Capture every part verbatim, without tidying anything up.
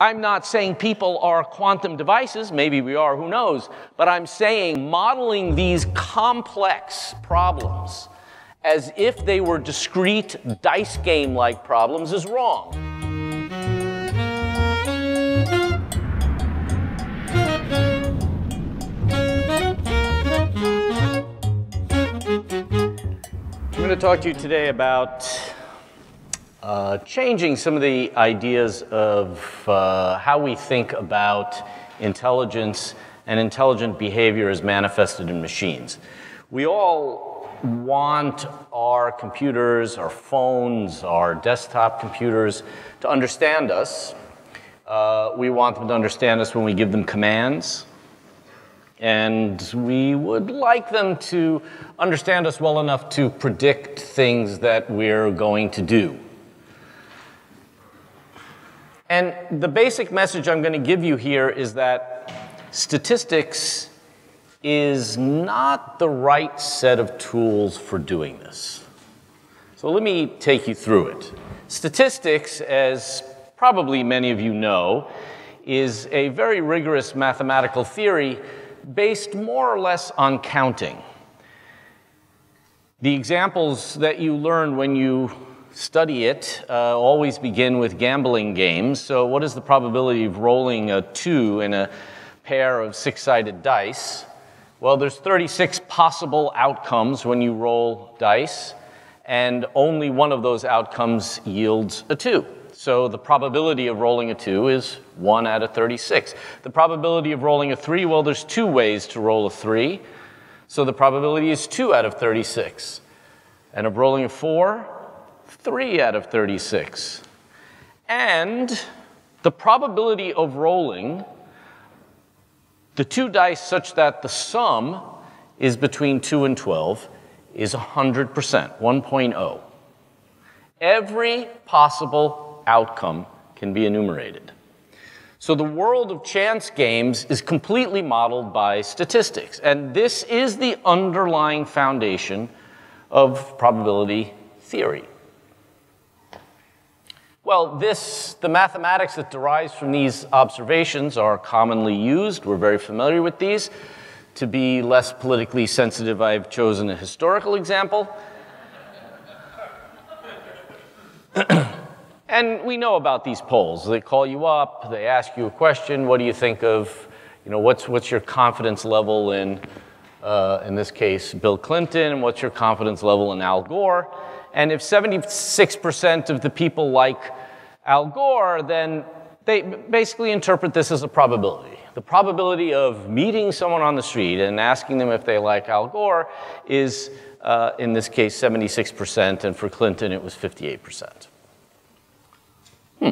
I'm not saying people are quantum devices, maybe we are, who knows, but I'm saying modeling these complex problems as if they were discrete dice game-like problems is wrong. I'm going to talk to you today about Uh, changing some of the ideas of uh, how we think about intelligence and intelligent behavior as manifested in machines. We all want our computers, our phones, our desktop computers to understand us. Uh, we want them to understand us when we give them commands. And we would like them to understand us well enough to predict things that we're going to do. And the basic message I'm going to give you here is that statistics is not the right set of tools for doing this. So let me take you through it. Statistics, as probably many of you know, is a very rigorous mathematical theory based more or less on counting. The examples that you learn when you study it, uh, always begin with gambling games. So what is the probability of rolling a two in a pair of six-sided dice? Well, there's thirty-six possible outcomes when you roll dice, and only one of those outcomes yields a two. So the probability of rolling a two is one out of thirty-six. The probability of rolling a three, well, there's two ways to roll a three. So the probability is two out of thirty-six. And of rolling a four, three out of thirty-six. And the probability of rolling the two dice such that the sum is between two and twelve is one hundred percent, one point zero. Every possible outcome can be enumerated. So the world of chance games is completely modeled by statistics. And this is the underlying foundation of probability theory. Well, this, the mathematics that derives from these observations are commonly used. We're very familiar with these. To be less politically sensitive, I've chosen a historical example. And we know about these polls. They call you up, they ask you a question, what do you think of, you know, what's, what's your confidence level in, uh, in this case, Bill Clinton, what's your confidence level in Al Gore? And if seventy-six percent of the people like Al Gore, then they basically interpret this as a probability. The probability of meeting someone on the street and asking them if they like Al Gore is, uh, in this case, seventy-six percent, and for Clinton, it was fifty-eight percent. Hmm.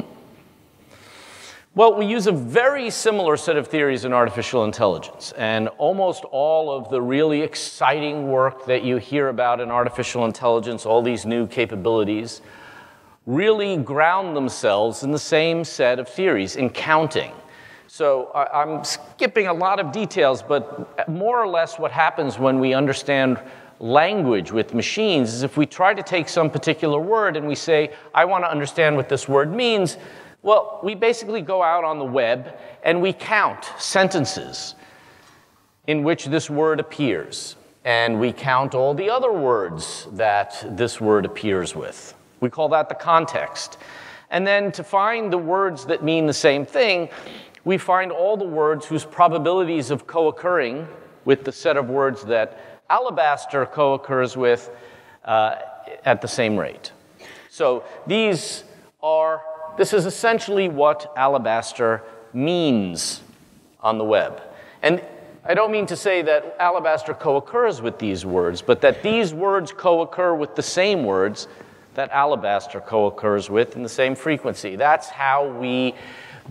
Well, we use a very similar set of theories in artificial intelligence, and almost all of the really exciting work that you hear about in artificial intelligence, all these new capabilities, really ground themselves in the same set of theories, in counting. So I'm skipping a lot of details, but more or less what happens when we understand language with machines is if we try to take some particular word and we say, I want to understand what this word means, well, we basically go out on the web and we count sentences in which this word appears. And we count all the other words that this word appears with. We call that the context. And then to find the words that mean the same thing, we find all the words whose probabilities of co-occurring with the set of words that Alabaster co-occurs with uh, at the same rate. So these are This is essentially what Alabaster means on the web. And I don't mean to say that Alabaster co-occurs with these words, but that these words co-occur with the same words that Alabaster co-occurs with in the same frequency. That's how we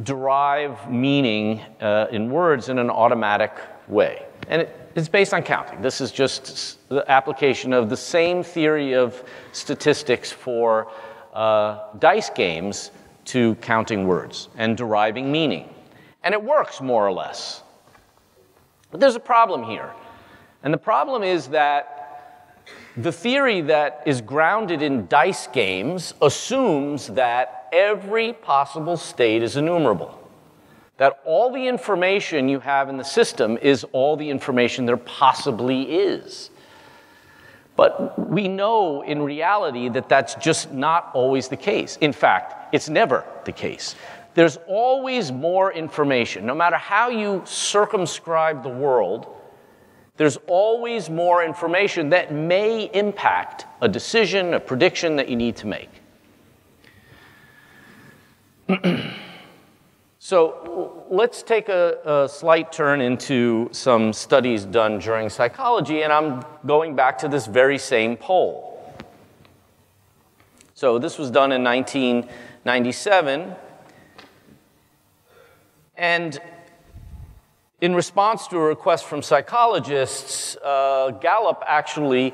derive meaning uh, in words in an automatic way. And it, it's based on counting. This is just the application of the same theory of statistics for uh, dice games to counting words and deriving meaning. And it works more or less. But there's a problem here. And the problem is that the theory that is grounded in dice games assumes that every possible state is enumerable. that all the information you have in the system is all the information there possibly is. But we know in reality that that's just not always the case. In fact, it's never the case. There's always more information. No matter how you circumscribe the world, there's always more information that may impact a decision, a prediction that you need to make. So let's take a, a slight turn into some studies done during psychology, and I'm going back to this very same poll. So this was done in nineteen ninety-seven, and in response to a request from psychologists, uh, Gallup actually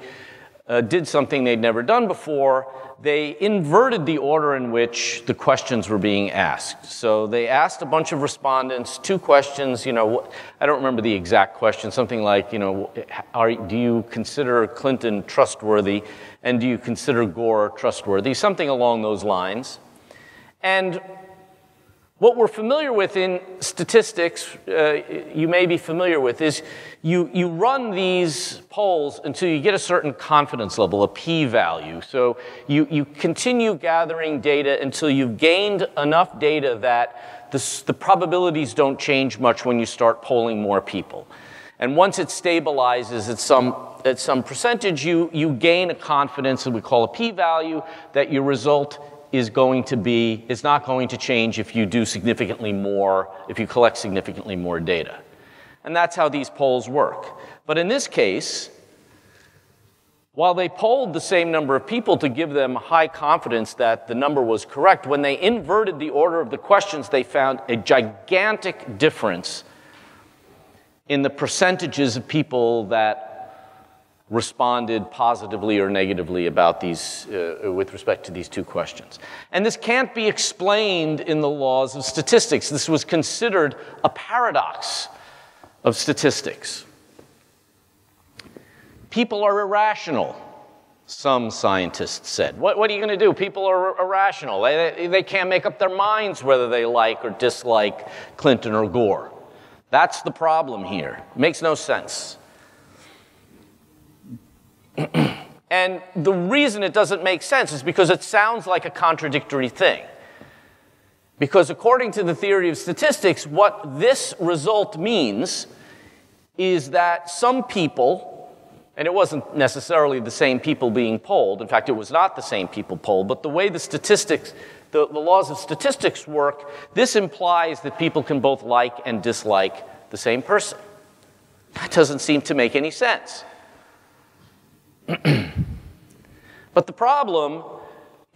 uh, did something they'd never done before. They inverted the order in which the questions were being asked. So they asked a bunch of respondents two questions. You know, I don't remember the exact question. Something like, you know, are, do you consider Clinton trustworthy, and do you consider Gore trustworthy? Something along those lines. And what we're familiar with in statistics, uh, you may be familiar with, is you, you run these polls until you get a certain confidence level, a p-value. So you, you continue gathering data until you've gained enough data that the, the probabilities don't change much when you start polling more people. And once it stabilizes at some, at some percentage, you, you gain a confidence that we call a p-value, that your result is going to be, it's not going to change if you do significantly more, if you collect significantly more data. And that's how these polls work. But in this case, while they polled the same number of people to give them high confidence that the number was correct, when they inverted the order of the questions, they found a gigantic difference in the percentages of people that responded positively or negatively about these, uh, with respect to these two questions. And this can't be explained in the laws of statistics. This was considered a paradox of statistics. People are irrational, some scientists said. What, what are you going to do? People are irrational. They, they can't make up their minds whether they like or dislike Clinton or Gore. That's the problem here. It makes no sense. And the reason it doesn't make sense is because it sounds like a contradictory thing. Because according to the theory of statistics, what this result means is that some people, and it wasn't necessarily the same people being polled, in fact, it was not the same people polled, but the way the statistics, the, the laws of statistics work, this implies that people can both like and dislike the same person. That doesn't seem to make any sense. But the problem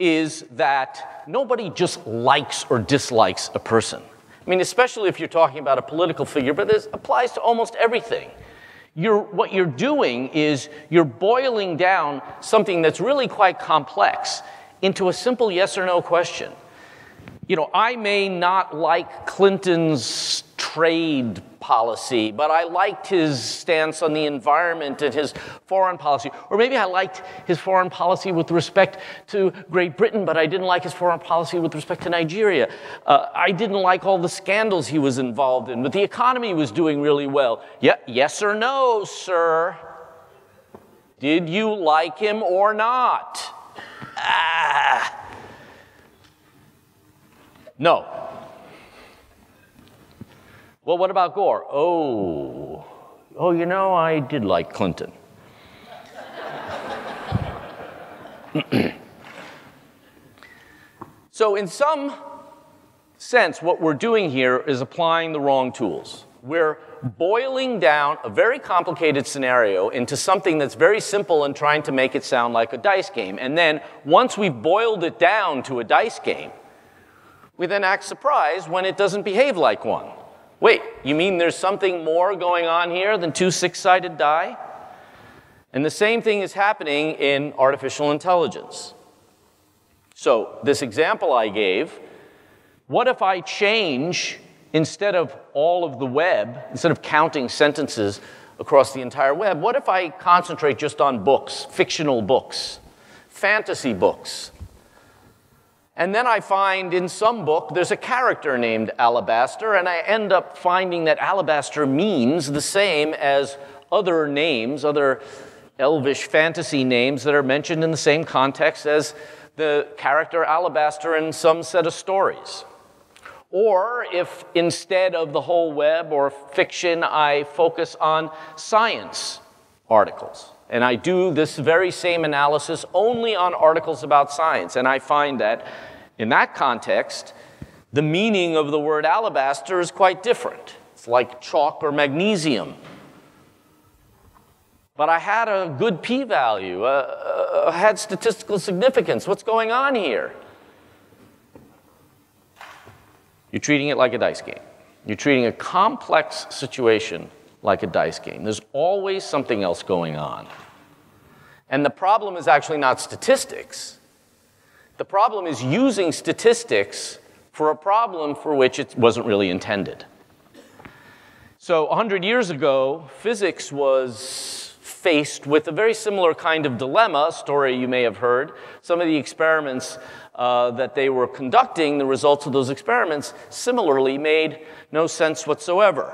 is that nobody just likes or dislikes a person. I mean, especially if you're talking about a political figure, but this applies to almost everything. You're, what you're doing is you're boiling down something that's really quite complex into a simple yes or no question. You know, I may not like Clinton's trade policy, but I liked his stance on the environment and his foreign policy. Or maybe I liked his foreign policy with respect to Great Britain, but I didn't like his foreign policy with respect to Nigeria. Uh, I didn't like all the scandals he was involved in, but the economy was doing really well. Yeah, yes or no, sir? Did you like him or not? Ah. No. Well, what about Gore? Oh, oh, you know, I did like Clinton. So in some sense, what we're doing here is applying the wrong tools. We're boiling down a very complicated scenario into something that's very simple and trying to make it sound like a dice game. And then once we've boiled it down to a dice game, we then act surprised when it doesn't behave like one. Wait, you mean there's something more going on here than two six-sided die? And the same thing is happening in artificial intelligence. So this example I gave, what if I change, instead of all of the web, instead of counting sentences across the entire web, what if I concentrate just on books, fictional books, fantasy books? And then I find in some book there's a character named Alabaster, and I end up finding that Alabaster means the same as other names, other elvish fantasy names that are mentioned in the same context as the character Alabaster in some set of stories. Or if instead of the whole web or fiction, I focus on science articles. And I do this very same analysis only on articles about science. And I find that in that context, the meaning of the word alabaster is quite different. It's like chalk or magnesium. But I had a good p-value, uh, uh, had statistical significance. What's going on here? You're treating it like a dice game. You're treating a complex situation like a dice game. There's always something else going on. And the problem is actually not statistics. The problem is using statistics for a problem for which it wasn't really intended. So one hundred years ago, physics was faced with a very similar kind of dilemma, a story you may have heard. Some of the experiments Uh, that they were conducting, the results of those experiments similarly made no sense whatsoever.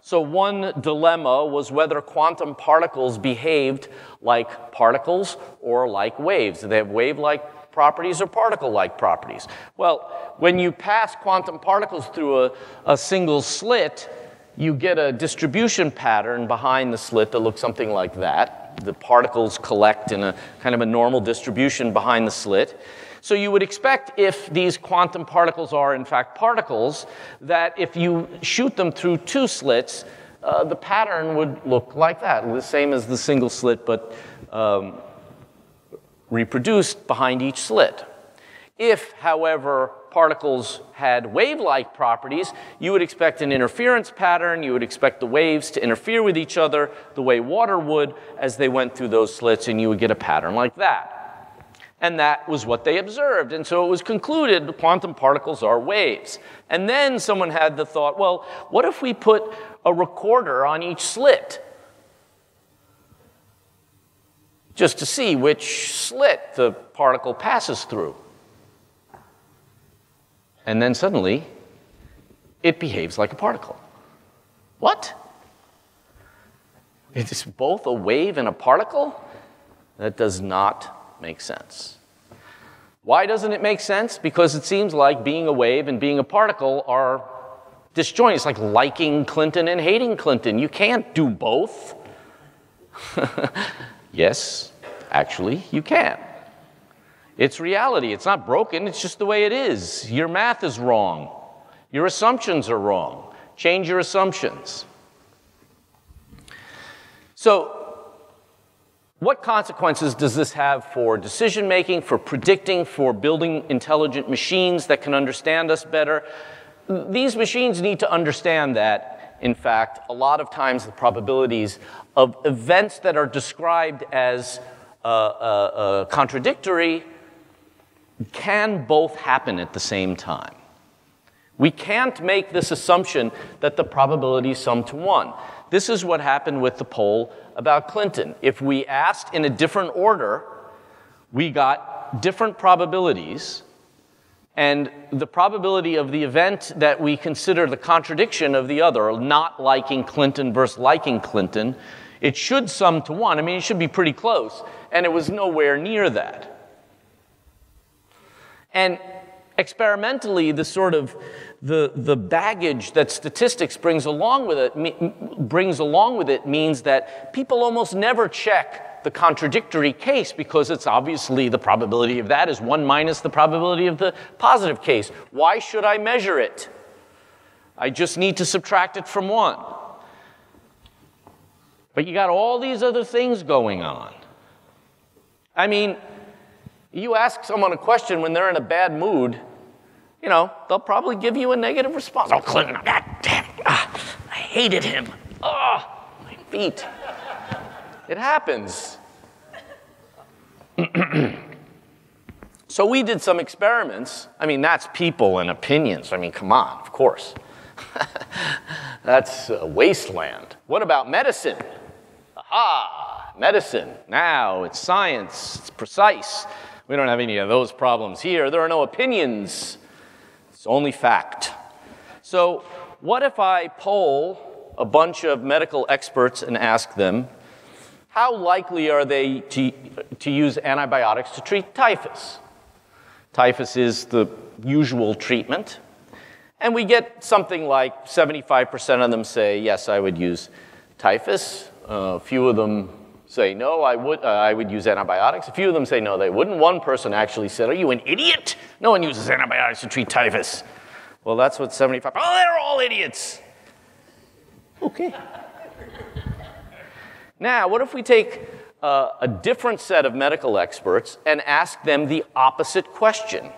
So one dilemma was whether quantum particles behaved like particles or like waves. Do they have wave-like properties or particle-like properties? Well, when you pass quantum particles through a, a single slit, you get a distribution pattern behind the slit that looks something like that. The particles collect in a kind of a normal distribution behind the slit. So you would expect, if these quantum particles are in fact particles, that if you shoot them through two slits, uh, the pattern would look like that, the same as the single slit, but um, reproduced behind each slit. If, however, particles had wave-like properties, you would expect an interference pattern, you would expect the waves to interfere with each other the way water would as they went through those slits, and you would get a pattern like that. And that was what they observed. And so it was concluded the quantum particles are waves. And then someone had the thought, well, what if we put a recorder on each slit? Just to see which slit the particle passes through. And then suddenly, it behaves like a particle. What? It's both a wave and a particle? That does not makes sense. Why doesn't it make sense? Because it seems like being a wave and being a particle are disjointed. It's like liking Clinton and hating Clinton. You can't do both. Yes, actually, you can. It's reality. It's not broken. It's just the way it is. Your math is wrong. Your assumptions are wrong. Change your assumptions. So, what consequences does this have for decision-making, for predicting, for building intelligent machines that can understand us better? These machines need to understand that, in fact, a lot of times the probabilities of events that are described as uh, uh, uh, contradictory can both happen at the same time. We can't make this assumption that the probabilities sum to one. This is what happened with the poll about Clinton. If we asked in a different order, we got different probabilities, and the probability of the event that we consider the contradiction of the other, not liking Clinton versus liking Clinton, it should sum to one. I mean, it should be pretty close, and it was nowhere near that. And experimentally, the sort of the, the baggage that statistics brings along with it me, brings along with it means that people almost never check the contradictory case, because it's obviously the probability of that is one minus the probability of the positive case. Why should I measure it? I just need to subtract it from one. But you got all these other things going on. I mean, you ask someone a question when they're in a bad mood, you know, they'll probably give you a negative response. Oh, Clinton, God damn, ah, I hated him. Oh, my feet. It happens. So we did some experiments. I mean, that's people and opinions. I mean, come on, of course. That's a wasteland. What about medicine? Aha, medicine. Now it's science, it's precise. We don't have any of those problems here. There are no opinions. It's only fact. So what if I poll a bunch of medical experts and ask them, how likely are they to, to use antibiotics to treat typhus? Typhus is the usual treatment. And we get something like seventy-five percent of them say, yes, I would use typhus. Uh, a few of them say, no, I would, uh, I would use antibiotics. A few of them say, no, they wouldn't. One person actually said, are you an idiot? No one uses antibiotics to treat typhus. Well, that's what seventy-five percent, oh, they're all idiots. Okay. Now, what if we take uh, a different set of medical experts and ask them the opposite question?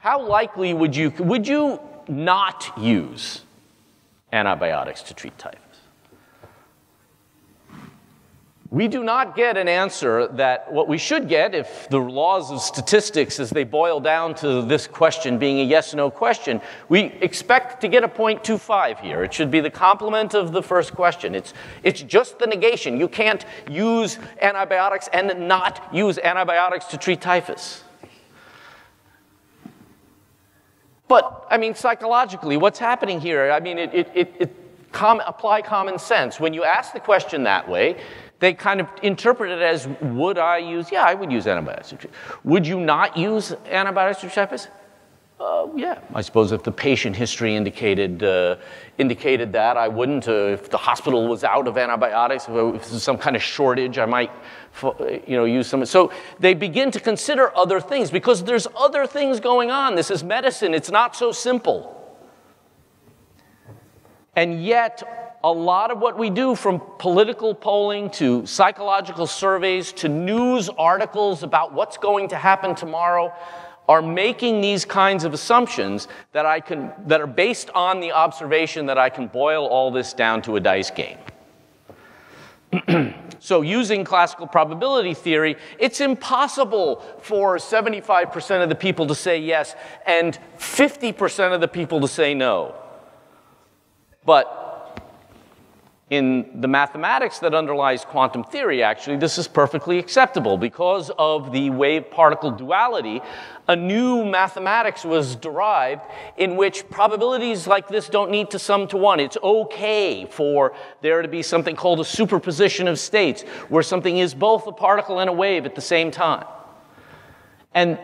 How likely would you, would you not use antibiotics to treat typhus? We do not get an answer that what we should get if the laws of statistics as they boil down to this question being a yes-no question. We expect to get a point two five here. It should be the complement of the first question. It's, it's just the negation. You can't use antibiotics and not use antibiotics to treat typhus. But, I mean, psychologically, what's happening here? I mean, it, it, it, it com- apply common sense. When you ask the question that way, they kind of interpret it as, would I use, yeah, I would use antibiotics. Would you not use antibiotics to typhus? Uh, yeah, I suppose if the patient history indicated, uh, indicated that, I wouldn't. Uh, if the hospital was out of antibiotics, if there was some kind of shortage, I might you know, use some. So they begin to consider other things because there's other things going on. This is medicine. It's not so simple. And yet, a lot of what we do, from political polling to psychological surveys to news articles about what's going to happen tomorrow, are making these kinds of assumptions that I can, that are based on the observation that I can boil all this down to a dice game. So using classical probability theory, it's impossible for seventy-five percent of the people to say yes and fifty percent of the people to say no. But in the mathematics that underlies quantum theory, actually, this is perfectly acceptable. Because of the wave-particle duality, a new mathematics was derived in which probabilities like this don't need to sum to one. It's okay for there to be something called a superposition of states, where something is both a particle and a wave at the same time. And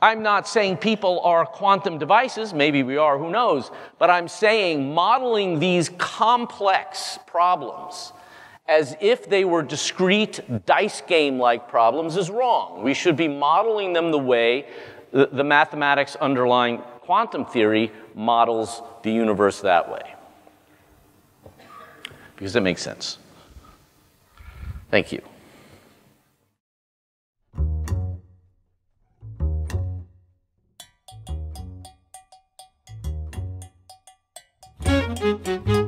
I'm not saying people are quantum devices. Maybe we are, who knows? But I'm saying modeling these complex problems as if they were discrete dice game-like problems is wrong. We should be modeling them the way the, the mathematics underlying quantum theory models the universe that way. Because it makes sense. Thank you. Thank you.